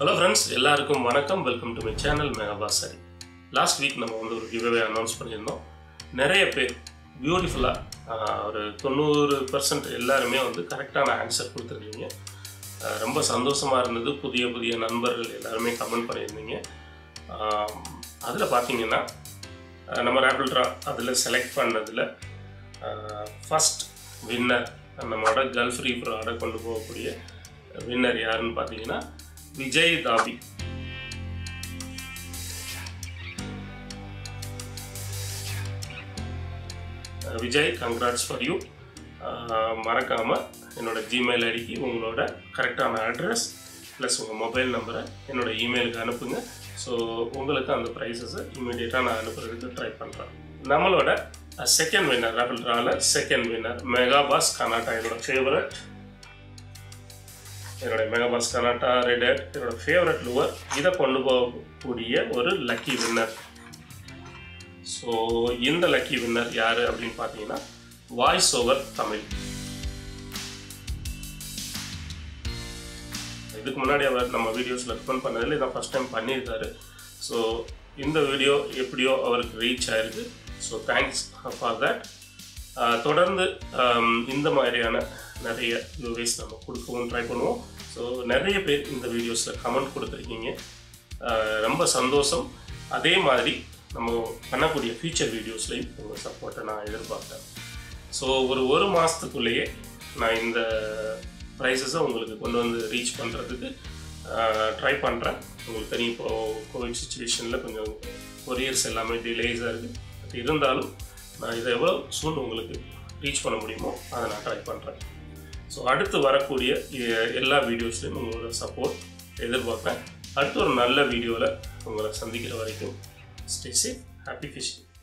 hello friends எல்லாருக்கும் வணக்கம் welcome to my channel மெகாபாஸ் Hari last week நம்ம வந்து ஒரு giveaway அனௌன்ஸ் பண்ணிருந்தோம் நிறைய பேர் பியூட்டிஃபுல்லா ஒரு 90% எல்லாரும் வந்து கரெக்ட்டான ஆன்சர் கொடுத்திருக்கீங்க ரொம்ப சந்தோஷமா இருந்தது புதிய புதிய நண்பர்கள் எல்லாரும் கமெண்ட் பண்ணிருந்தீங்க அதுல பாத்தீங்கன்னா நம்ம ராபிள் டிரா அதுல செலக்ட் பண்ணதுல ஃபர்ஸ்ட் வின்னர் நம்மளோட गर्ल फ्री ப்ராட கொண்டு போக கூடிய வின்னர் யாருன்னு பாத்தீங்கன்னா Vijay Dabi Vijay congrats for you Markam என்னோட जीमेल ஐடிக்கு உங்களோட கரெக்ட்டான அட்ரஸ் + உங்க மொபைல் நம்பரை என்னோட ஈமெயிலுக்கு அனுப்புங்க சோ உங்களுக்கு அந்த prizes இமிடியேட்டா நான் அனுப்புறதுக்கு ட்ரை பண்றேன் நம்மளோட செகண்ட் winner ராபிள் டிரால செகண்ட் winner மெகாபாஸ் கர்நாடகா என்னோட ஃபேவரட் என்னோட மெகாபாஸ் கர்நாடகா ரெட் என்னோட ஃபேவரட் லூவர் இத கொண்டு போகக்கூடிய ஒரு லக்கி winner சோ இந்த லக்கி winner யாரு அப்படினு பாத்தீங்கன்னா வாய்ஸ் ஓவர் தமிழ் இதுக்கு முன்னாடி அவர் நம்ம வீடியோஸ்ல ரெஸ்பான்ஸ் பண்ணதுல இத ஃபர்ஸ்ட் டைம் பண்ணிருக்காரு சோ இந்த வீடியோ எப்படியோ அவருக்கு ரீச் ஆயிருக்கு சோ தேங்க்ஸ் ஃபார் தட் தொடர்ந்து இந்த மாதிரியான நிறைய giveaways நம்ம கொடுக்கவும் ட்ரை பண்ணுவோம் சோ நிறைய பேர் இந்த வீடியோஸ்ல கமெண்ட் கொடுத்திருக்கீங்க ரொம்ப சந்தோஷம் அதே மாதிரி நம்ம பண்ணக்கூடிய ஃபியூச்சர் வீடியோஸ்லயும் உங்க சப்போர்ட்டை நான் எதிர்பார்க்கிறேன் சோ ஒரு மாசத்துக்குள்ளேயே நான் இந்த prizes உங்களுக்கு கொண்டு வந்து ரீச் பண்றதுக்கு ட்ரை பண்றேன் உங்களுக்கு தெரியும் இப்போ கோவிட் சிச்சுவேஷன்ல கொஞ்சம் couriers எல்லாமே delays ஆகுது அது இருந்தாலும் நான் இத எவ்வளவு சூன் உங்களுக்கு ரீச் பண்ண முடியுமோ அத நான் ட்ரை பண்றேன் சோ அடுத்து வரக்கூடிய எல்லா வீடியோஸ்லயும் உங்களோட சப்போர்ட் எதிர்பார்க்கிறேன் அடுத்து ஒரு நல்ல வீடியோல உங்களை சந்திக்கிற வரைக்கும் ஸ்டே சேஃப் ஹேப்பி ஃபிஷிங்